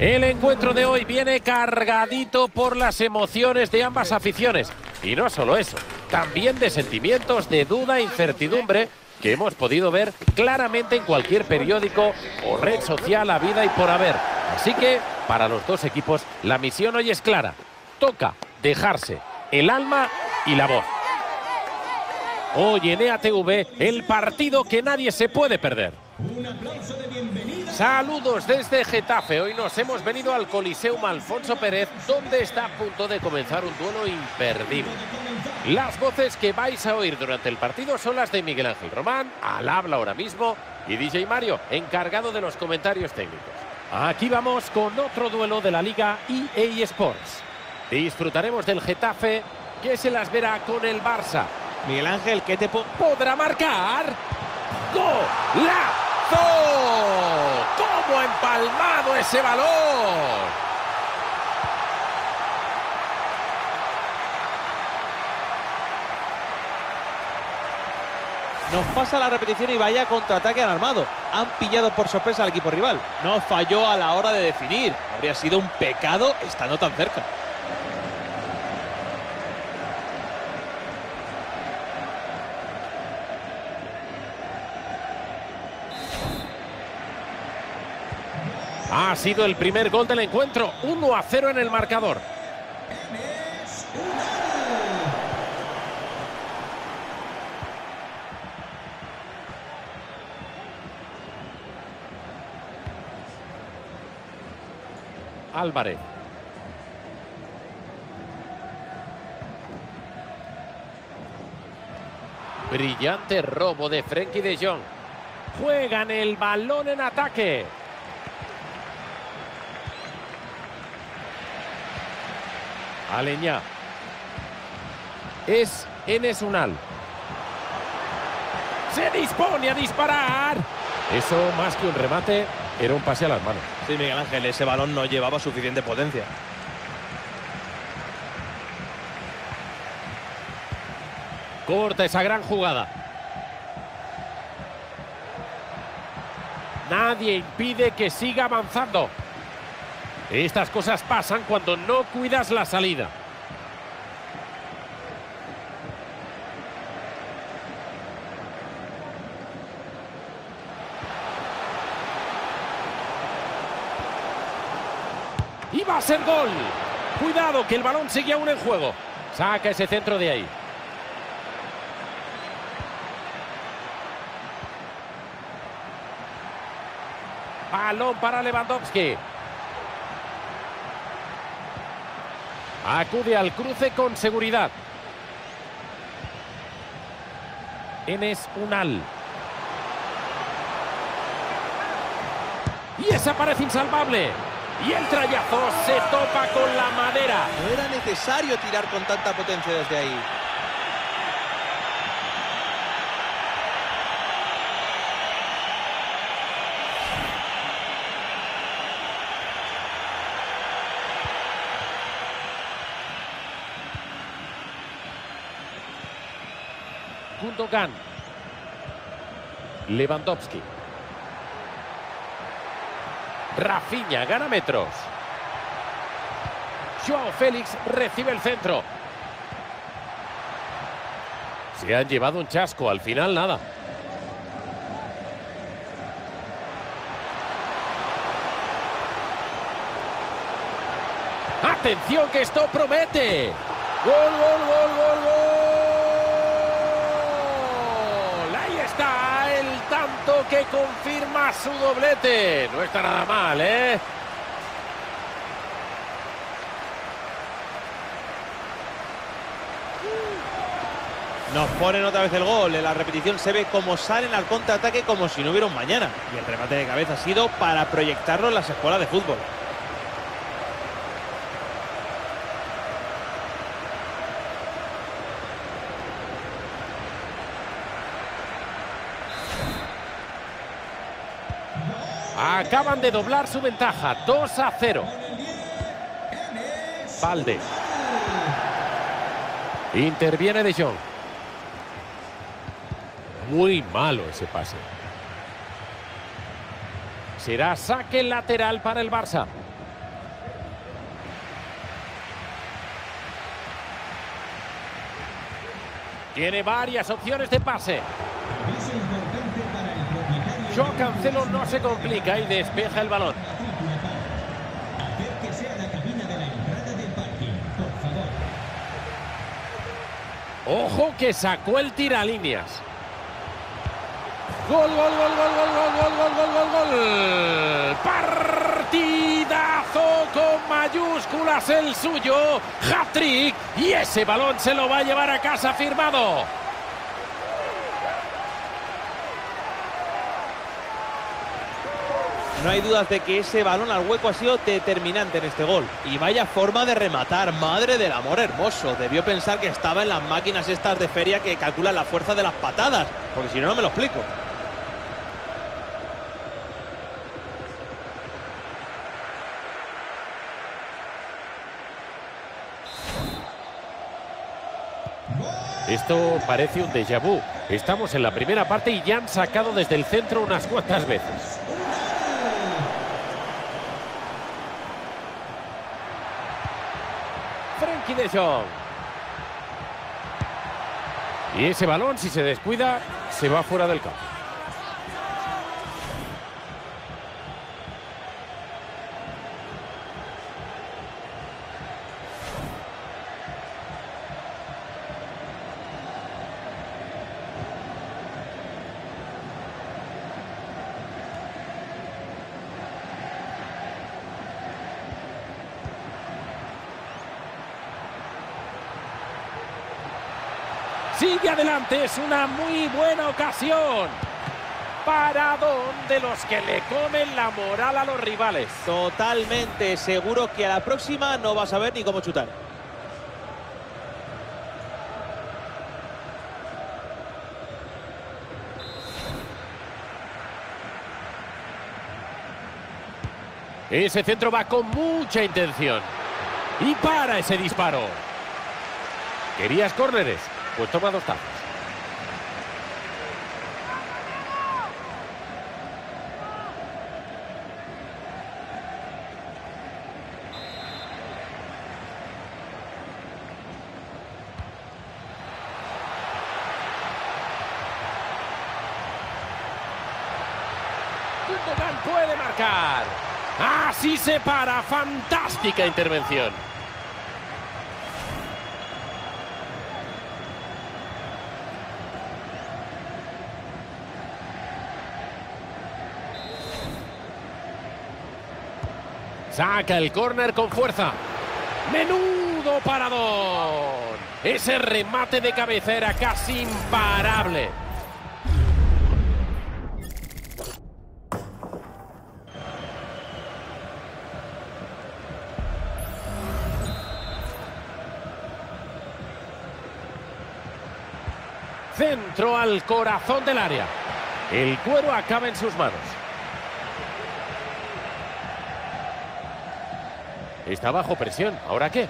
El encuentro de hoy viene cargadito por las emociones de ambas aficiones. Y no solo eso, también de sentimientos de duda e incertidumbre que hemos podido ver claramente en cualquier periódico o red social a vida y por haber. Así que, para los dos equipos, la misión hoy es clara. Toca dejarse el alma y la voz. Hoy en EATV, el partido que nadie se puede perder. Un aplauso de bienvenida. Saludos desde Getafe. Hoy nos hemos venido al Coliseum Alfonso Pérez, donde está a punto de comenzar un duelo imperdible. Las voces que vais a oír durante el partido son las de Miguel Ángel Román, al habla ahora mismo, y DJ Mario, encargado de los comentarios técnicos. Aquí vamos con otro duelo de la Liga EA Sports. Disfrutaremos del Getafe, que se las verá con el Barça. Miguel Ángel, ¿qué te podrá marcar? ¡Golazo! ¡Cómo ha empalmado ese balón! Nos pasa la repetición y vaya contraataque al armado. Han pillado por sorpresa al equipo rival. No falló a la hora de definir. Habría sido un pecado estando tan cerca. Ha sido el primer gol del encuentro, 1-0 en el marcador. Enes Unal. Álvarez. Brillante robo de Frenkie de Jong. Juegan el balón en ataque. Aleñá. Es Enes Unal. ¡Se dispone a disparar! Eso, más que un remate, era un pase a las manos. Sí, Miguel Ángel, ese balón no llevaba suficiente potencia. Corta esa gran jugada. Nadie impide que siga avanzando. Estas cosas pasan cuando no cuidas la salida. ¡Y va a ser gol! Cuidado, que el balón sigue aún en juego. Saca ese centro de ahí. Balón para Lewandowski. Acude al cruce con seguridad. Enes Unal. Y esa parece insalvable. Y el trayazo se topa con la madera. No era necesario tirar con tanta potencia desde ahí. Gündoğan. Lewandowski. Rafinha gana metros. João Félix recibe el centro. Se han llevado un chasco, al final nada. ¡Atención que esto promete! ¡Gol, gol, gol, gol, gol! Que confirma su doblete. No está nada mal, ¿eh? Nos ponen otra vez el gol. En la repetición se ve cómo salen al contraataque como si no hubiera un mañana. Y el remate de cabeza ha sido para proyectarlo en las escuelas de fútbol. Acaban de doblar su ventaja, 2-0. Balde. Interviene De Jong. Muy malo ese pase. Será saque lateral para el Barça. Tiene varias opciones de pase. João Cancelo no se complica y despeja el balón. Ojo que sacó el tiralíneas. Gol, gol, gol, gol, gol, gol, gol, gol, gol. Partidazo con mayúsculas el suyo. Hat-trick. Y ese balón se lo va a llevar a casa firmado. No hay dudas de que ese balón al hueco ha sido determinante en este gol. Y vaya forma de rematar. Madre del amor hermoso. Debió pensar que estaba en las máquinas estas de feria que calculan la fuerza de las patadas. Porque si no, no me lo explico. Esto parece un déjà vu. Estamos en la primera parte y ya han sacado desde el centro unas cuantas veces. Frenkie de Jong. Y ese balón, si se descuida, se va fuera del campo. Sigue adelante, es una muy buena ocasión. Paradón de los que le comen la moral a los rivales. Totalmente, seguro que a la próxima no vas a ver ni cómo chutar. Ese centro va con mucha intención. Y para ese disparo. ¿Querías córneres? Pues toma dos tazas. Gündoğan puede marcar. Así se para. Fantástica intervención. Saca el córner con fuerza. ¡Menudo paradón! Ese remate de cabeza era casi imparable. Centro al corazón del área. El cuero acaba en sus manos. Está bajo presión. ¿Ahora qué?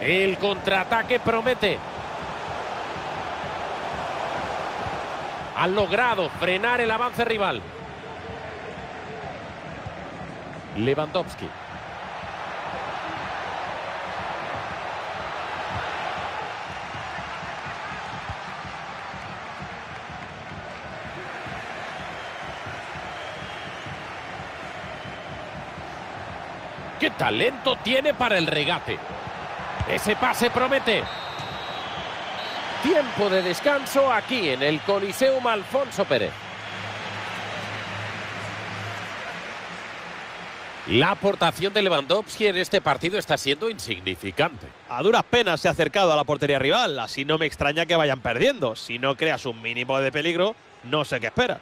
El contraataque promete. Han logrado frenar el avance rival. Lewandowski. ¡Qué talento tiene para el regate! Ese pase promete. Tiempo de descanso aquí en el Coliseum Alfonso Pérez. La aportación de Lewandowski en este partido está siendo insignificante. A duras penas se ha acercado a la portería rival, así no me extraña que vayan perdiendo. Si no creas un mínimo de peligro, no sé qué espera.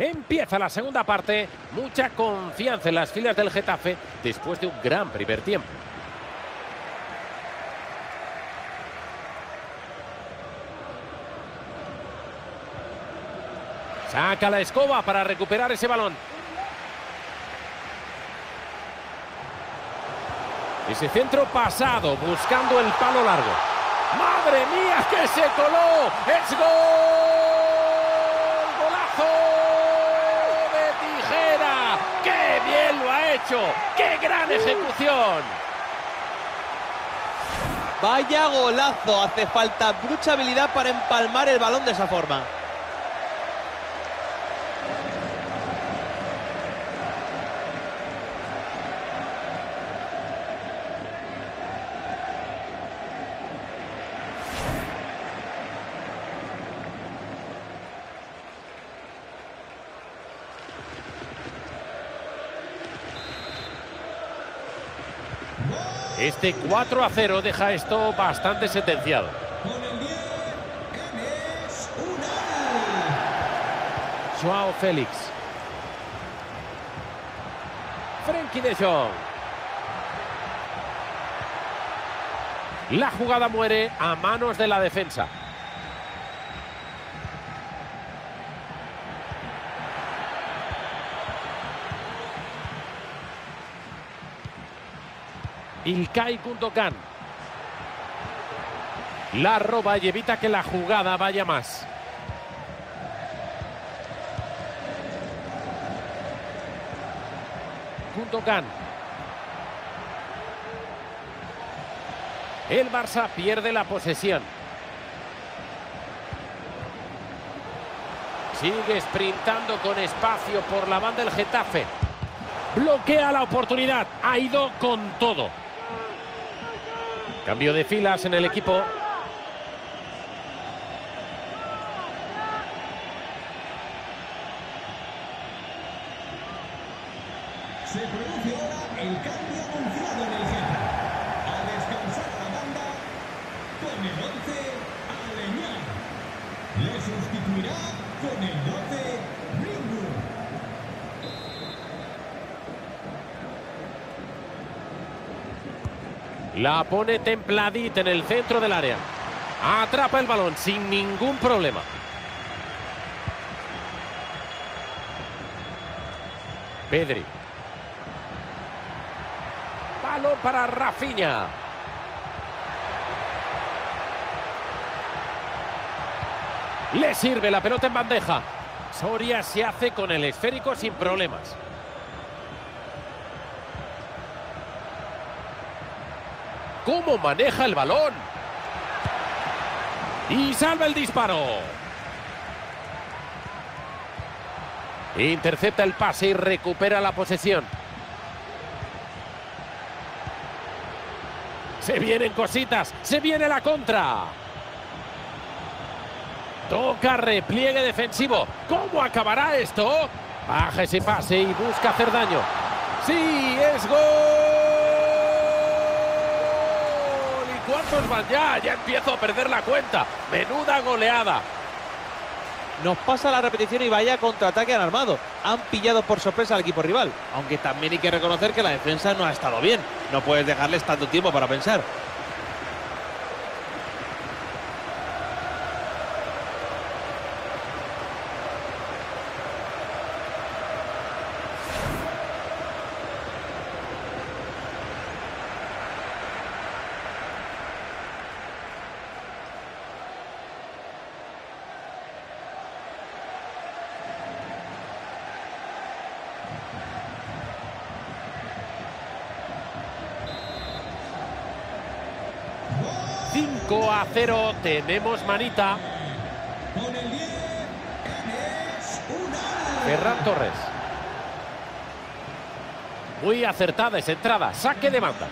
Empieza la segunda parte, mucha confianza en las filas del Getafe después de un gran primer tiempo. Saca la escoba para recuperar ese balón. Ese centro pasado, buscando el palo largo. ¡Madre mía, que se coló! ¡Es gol! ¡Golazo de tijera! ¡Qué bien lo ha hecho! ¡Qué gran ejecución! Vaya golazo, hace falta mucha habilidad para empalmar el balón de esa forma. Este 4-0 deja esto bastante sentenciado. Con el 10, Enes Unal. João Félix. Frenkie de Jong. La jugada muere a manos de la defensa. İlkay Gündoğan la roba y evita que la jugada vaya más. Gündoğan. El Barça pierde la posesión. Sigue sprintando con espacio por la banda el Getafe. Bloquea la oportunidad. Ha ido con todo. Cambio de filas en el equipo. Se produce ahora el cambio anunciado en el Getafe. A descansar la banda con el 11 Aleñán. Le sustituirá con el 12 Ringo. La pone templadita en el centro del área. Atrapa el balón sin ningún problema. Pedri. Balón para Rafinha. Le sirve la pelota en bandeja. Soria se hace con el esférico sin problemas. Cómo maneja el balón. Y salva el disparo. Intercepta el pase y recupera la posesión. Se vienen cositas. Se viene la contra. Toca repliegue defensivo. ¿Cómo acabará esto? Baja ese pase y busca hacer daño. ¡Sí, es gol! ¿Cuántos van ya? Ya empiezo a perder la cuenta. Menuda goleada. Nos pasa la repetición y vaya contraataque han armado. Han pillado por sorpresa al equipo rival. Aunque también hay que reconocer que la defensa no ha estado bien. No puedes dejarles tanto tiempo para pensar. A 0, tenemos manita. Con el 10, Enes Unal. Ferran Torres. Muy acertada esa entrada, saque de banda.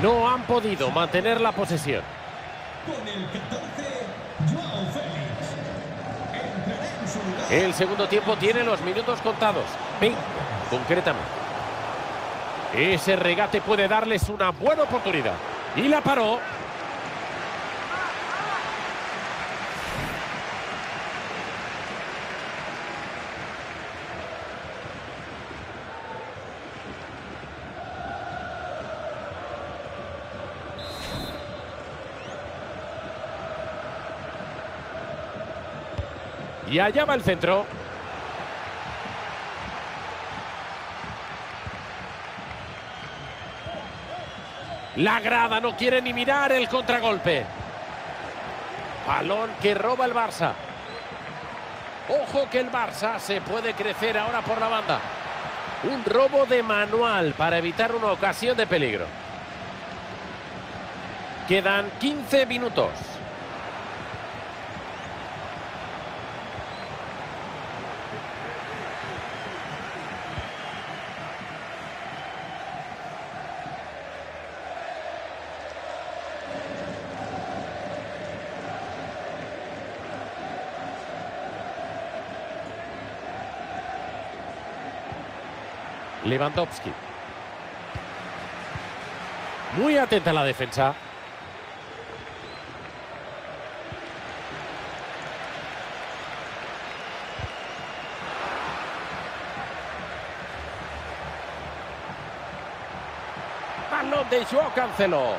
No han podido mantener la posesión. Con el 14, João Félix. El segundo tiempo tiene los minutos contados. 20, concretamente. Ese regate puede darles una buena oportunidad. Y la paró. Y allá va el centro. La grada no quiere ni mirar el contragolpe. Balón que roba el Barça. Ojo que el Barça se puede crecer ahora por la banda. Un robo de manual para evitar una ocasión de peligro. Quedan 15 minutos. Lewandowski. Muy atenta la defensa. Balón de João Cancelo.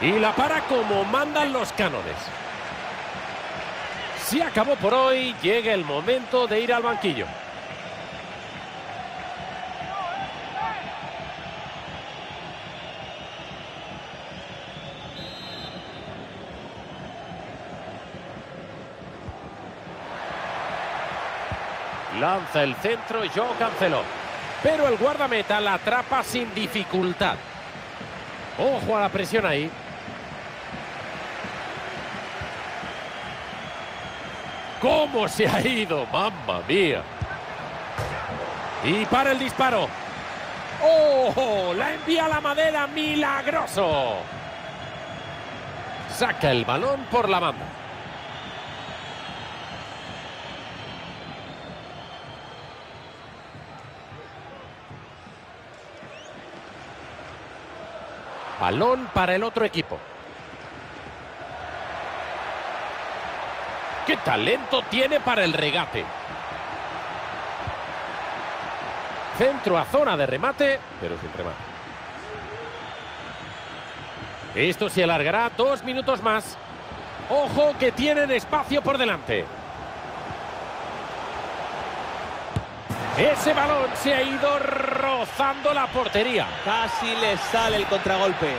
Y la para como mandan los cánones. Si acabó por hoy, llega el momento de ir al banquillo. Lanza el centro, João Cancelo. Pero el guardameta la atrapa sin dificultad. Ojo a la presión ahí. ¿Cómo se ha ido? ¡Mamma mía! Y para el disparo. ¡Oh! La envía a la madera, milagroso. Saca el balón por la banda. Balón para el otro equipo. ¡Qué talento tiene para el regate! Centro a zona de remate, pero sin remate. Esto se alargará 2 minutos más. ¡Ojo que tienen espacio por delante! Ese balón se ha ido rozando la portería. Casi le sale el contragolpe.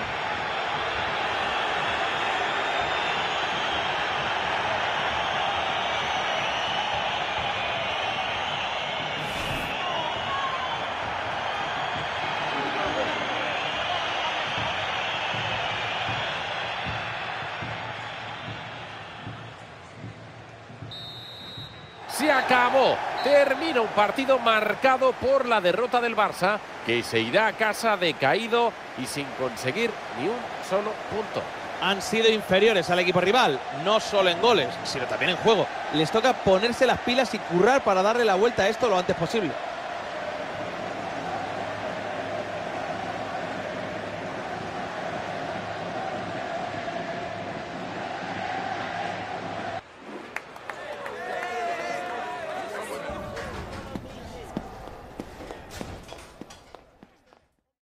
Se acabó. Termina un partido marcado por la derrota del Barça, que se irá a casa decaído y sin conseguir ni un solo punto. Han sido inferiores al equipo rival, no solo en goles, sino también en juego. Les toca ponerse las pilas y currar para darle la vuelta a esto lo antes posible.